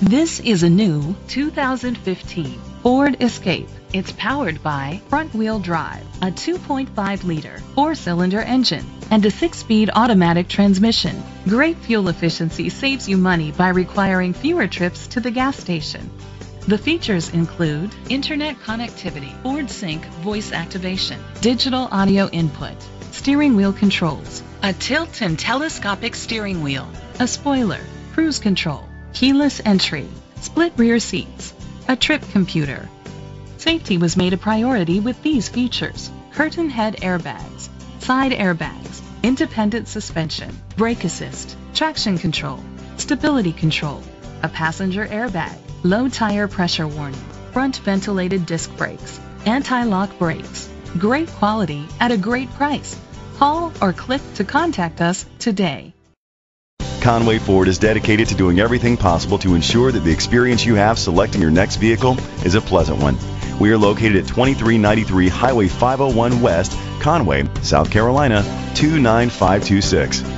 This is a new 2015 Ford Escape. It's powered by front-wheel drive, a 2.5-liter four-cylinder engine, and a 6-speed automatic transmission. Great fuel efficiency saves you money by requiring fewer trips to the gas station. The features include internet connectivity, Ford Sync voice activation, digital audio input, steering wheel controls, a tilt and telescopic steering wheel, a spoiler, cruise control, keyless entry, split rear seats, a trip computer. Safety was made a priority with these features: curtain head airbags, side airbags, independent suspension, brake assist, traction control, stability control, a passenger airbag, low tire pressure warning, front ventilated disc brakes, anti-lock brakes. Great quality at a great price. Call or click to contact us today. Conway Ford is dedicated to doing everything possible to ensure that the experience you have selecting your next vehicle is a pleasant one. We are located at 2393 Highway 501 West, Conway, South Carolina 29526.